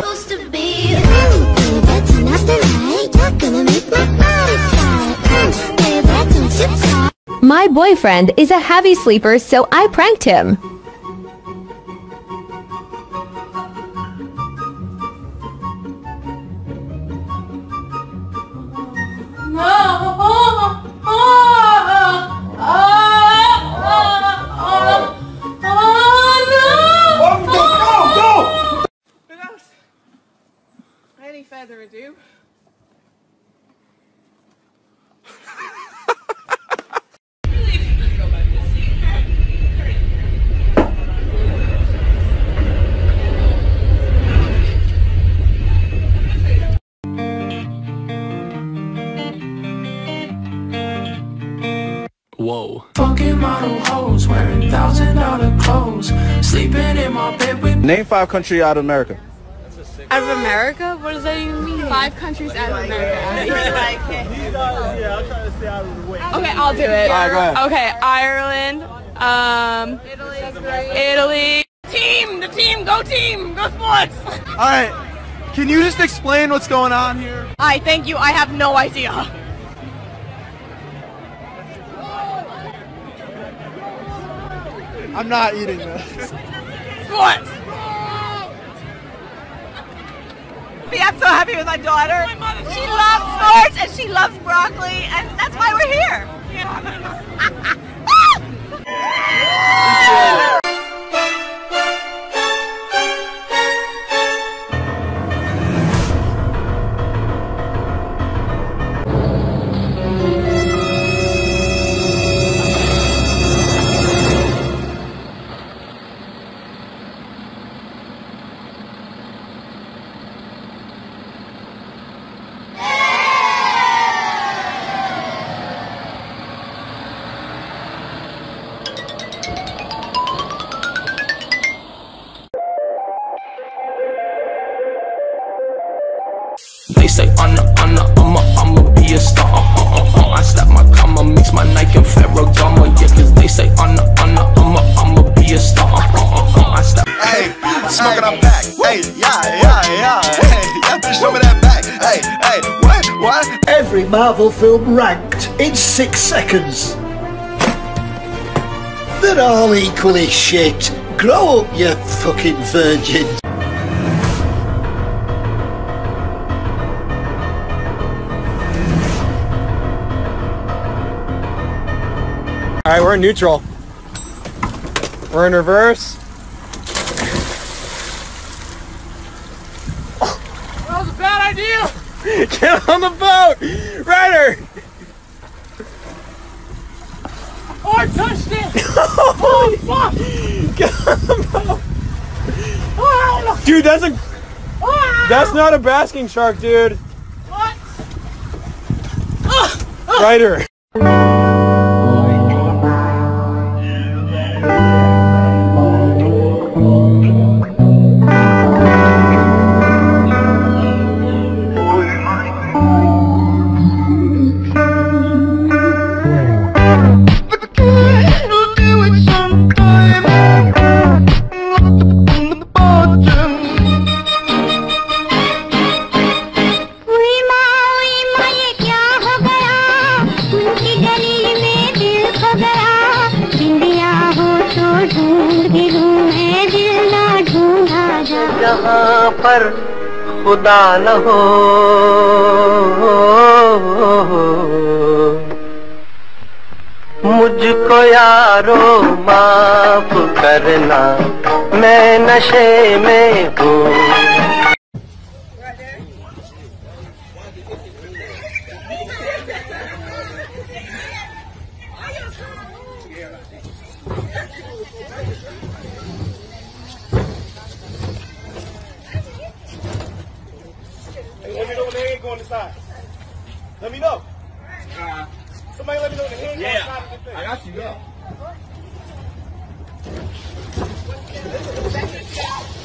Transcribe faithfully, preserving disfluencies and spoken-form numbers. supposed to be. Baby, that's nothing right. You're gonna make my body fly. Baby, don't you talk. My boyfriend is a heavy sleeper, so I pranked him. Further ado. Whoa. Fucking model hoes wearing thousand dollar clothes, sleeping in my bed with. Name five countries out of America. Out of America? What does that even mean? Five countries out of America. Yeah, I'll try to stay out of the way. Okay, I'll do it. All right, go ahead. Okay, Ireland, um, Italy. Italy. Team, the team, go team, go sports. All right. Can you just explain what's going on here? I thank you. I have no idea. I'm not eating this. Sports. I'm so happy with my daughter. My mother, she loves sports and she loves broccoli, and that's why we're here. Say honor, honor, I'ma, I'ma be a star. Uh, uh, uh, I slap my comma, mix my Nike and Ferragamo. Yeah, cause they say honor, honor, I'ma, I'ma be a star. Uh, uh, uh, I slap. Hey, smoking on back. Hey, yeah, yeah, yeah. Hey, that bitch, show me that back. Hey, hey, what, what? Every Marvel film ranked in six seconds. They're all equally shit. Grow up, you fucking virgin. All right, we're in neutral. We're in reverse. Oh. That was a bad idea. Get on the boat, Ryder. Oh, I touched it. Holy fuck! Get on the boat, oh, dude. That's a. Oh, that's not a basking shark, dude. What? Oh, oh. Ryder. यहाँ पर खुदा न हो मुझको यारो माफ करना मैं नशे में हूँ. On the side. Let me know. Uh, Somebody let me know when the hand yeah. on the side of the thing. I got you, yeah.